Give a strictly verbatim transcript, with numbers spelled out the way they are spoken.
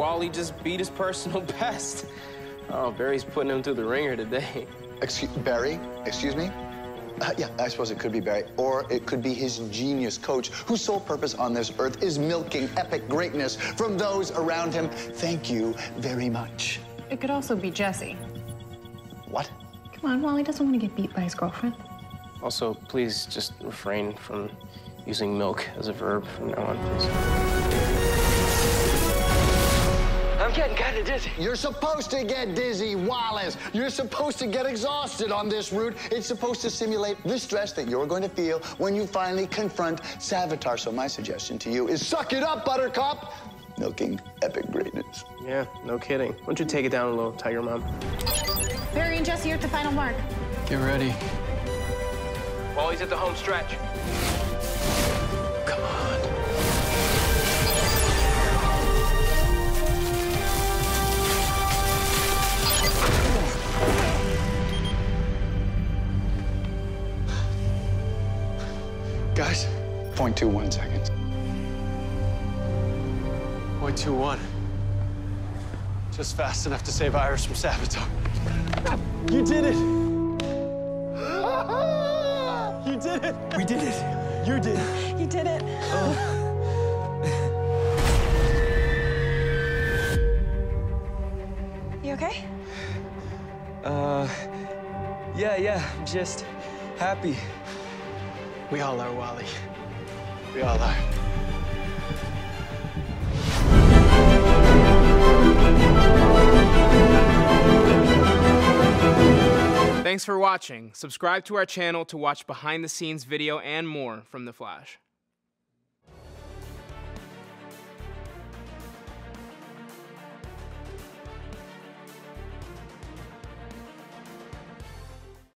Wally just beat his personal best. Oh, Barry's putting him through the ringer today. Excuse Barry? Excuse me? Uh, yeah, I suppose it could be Barry, or it could be his genius coach, whose sole purpose on this earth is milking epic greatness from those around him. Thank you very much. It could also be Jesse. What? Come on, Wally doesn't want to get beat by his girlfriend. Also, please just refrain from using milk as a verb from now on, please. I'm getting kind of dizzy. You're supposed to get dizzy, Wallace. You're supposed to get exhausted on this route. It's supposed to simulate the stress that you're going to feel when you finally confront Savitar. So my suggestion to you is suck it up, Buttercup. Milking epic greatness. Yeah, no kidding. Why don't you take it down a little, Tiger Mom? Barry and Jesse are at the final mark. Get ready. Wally's at the home stretch. Come on. Guys, zero point two one seconds. zero point two one. Just fast enough to save Iris from Savitar. You did it! You did it! We did it! You did it! You did it! Oh. You okay? Uh, yeah, yeah, I'm just happy. We all are, Wally. We all are. Thanks for watching. Subscribe to our channel to watch behind the scenes video and more from The Flash.